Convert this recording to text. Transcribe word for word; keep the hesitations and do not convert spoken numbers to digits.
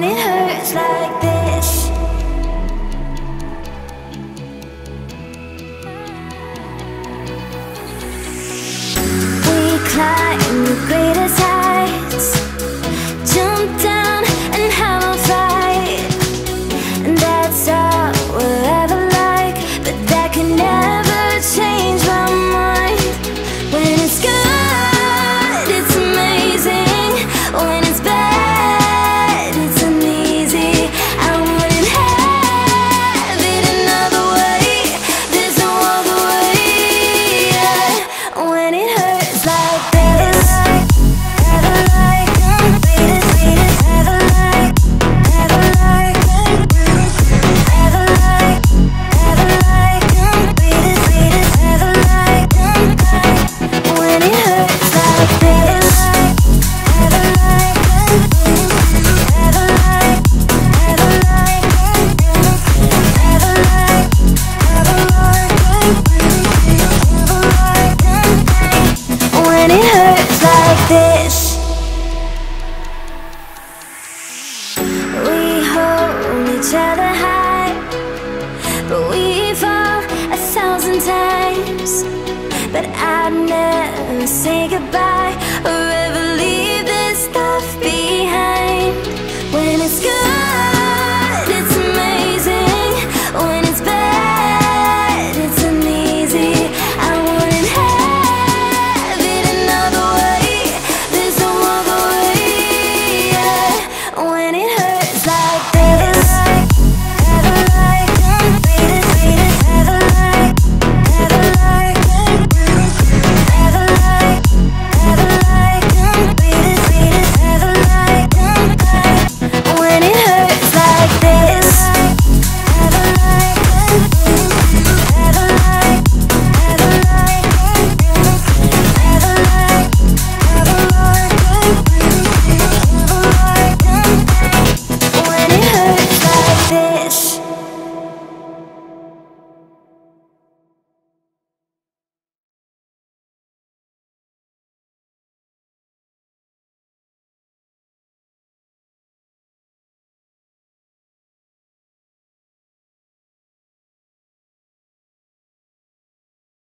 when it hurts like this. We climb the greatest heights, jump down and have a fight, and that's all we'll ever like. But that can never change my mind. When it's good, it's amazing. When it's bad, but I'd never say goodbye.